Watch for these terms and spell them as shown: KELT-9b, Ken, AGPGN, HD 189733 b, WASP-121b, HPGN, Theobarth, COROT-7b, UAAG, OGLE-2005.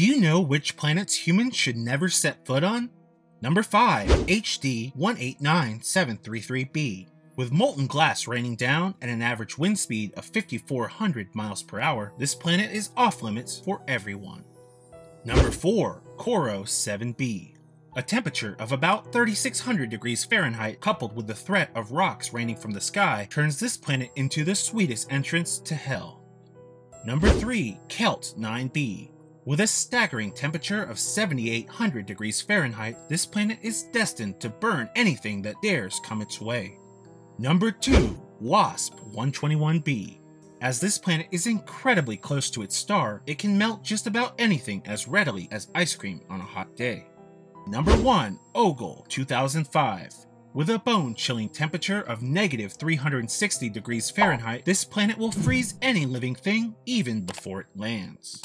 Do you know which planets humans should never set foot on? Number 5, HD 189733 b. With molten glass raining down at an average wind speed of 5,400 miles per hour, this planet is off limits for everyone. Number 4, COROT-7b. A temperature of about 3,600 degrees Fahrenheit coupled with the threat of rocks raining from the sky turns this planet into the sweetest entrance to hell. Number 3, KELT-9b. With a staggering temperature of 7,800 degrees Fahrenheit, this planet is destined to burn anything that dares come its way. Number 2, WASP-121b. As this planet is incredibly close to its star, it can melt just about anything as readily as ice cream on a hot day. Number 1, OGLE-2005. With a bone-chilling temperature of negative 360 degrees Fahrenheit, this planet will freeze any living thing even before it lands.